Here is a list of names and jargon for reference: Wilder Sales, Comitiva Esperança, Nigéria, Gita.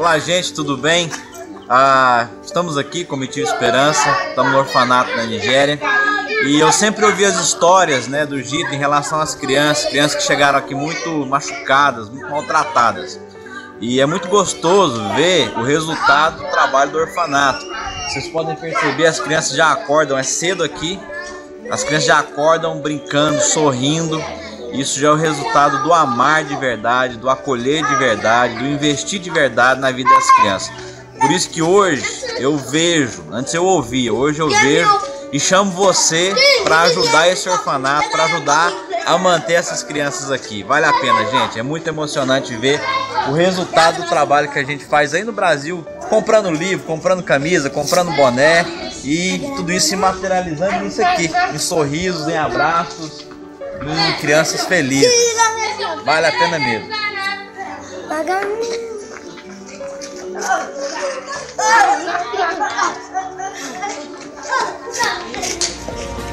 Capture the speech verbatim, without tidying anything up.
Olá, gente, tudo bem? Ah, estamos aqui com Comitiva Esperança, estamos no orfanato na Nigéria. E eu sempre ouvi as histórias, né, do Gita em relação às crianças, crianças que chegaram aqui muito machucadas, muito maltratadas. E é muito gostoso ver o resultado do trabalho do orfanato. Vocês podem perceber, as crianças já acordam, é cedo aqui, as crianças já acordam brincando, sorrindo. Isso já é o resultado do amar de verdade, do acolher de verdade, do investir de verdade na vida das crianças. Por isso que hoje eu vejo, antes eu ouvia, hoje eu vejo e chamo você para ajudar esse orfanato, para ajudar a manter essas crianças aqui. Vale a pena, gente. É muito emocionante ver o resultado do trabalho que a gente faz aí no Brasil, comprando livro, comprando camisa, comprando boné e tudo isso se materializando nisso aqui, em sorrisos, em abraços. Hum, crianças felizes. Vale a pena mesmo.